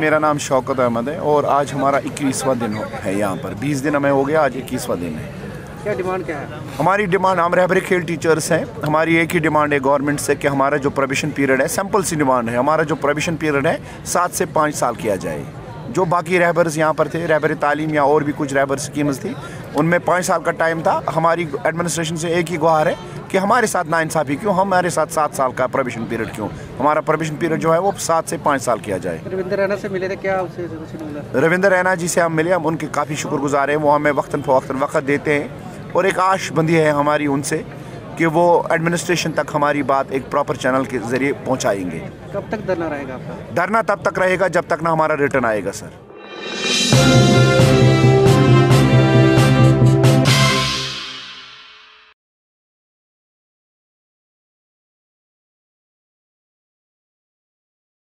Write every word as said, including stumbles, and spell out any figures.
मेरा नाम शौकत अहमद है और आज हमारा इक्कीसवां दिन है। यहाँ पर बीस दिन हमें हो गया, आज इक्कीसवां दिन है। क्या डिमांड क्या है हमारी? डिमांड, हम रहबरे खेल टीचर्स हैं, हमारी एक ही डिमांड है गवर्नमेंट से कि हमारा जो प्रोबेशन पीरियड है, सैंपल सी डिमांड है, हमारा जो प्रोबेशन पीरियड है सात से पाँच साल किया जाए। जो बाकी रहबर्स यहाँ पर थे, रहबर तालीम या और भी कुछ रहबर स्कीम्स थी, उनमें पाँच साल का टाइम था। हमारी एडमिनिस्ट्रेशन से एक ही गुहार है कि हमारे साथ नाइंसाफ़ी क्यों, हमारे साथ सात साल का प्रोबेशन पीरियड क्यों। हमारा प्रोबेशन पीरियड जो है वो सात से पाँच साल किया जाए। रविंदर रैना से मिले थे क्या? उससे रविंदर रैना जी से हम मिले, हम उनके काफ़ी शुक्रगुजार हैं, वो हमें वक्तन फ़वक्तन वक्त देते हैं और एक आश बंदी है हमारी उनसे कि वो एडमिनिस्ट्रेशन तक हमारी बात एक प्रॉपर चैनल के जरिए पहुँचाएंगे। कब तक धरना रहेगा आपका? धरना तब तक रहेगा जब तक ना हमारा रिटर्न आएगा सर।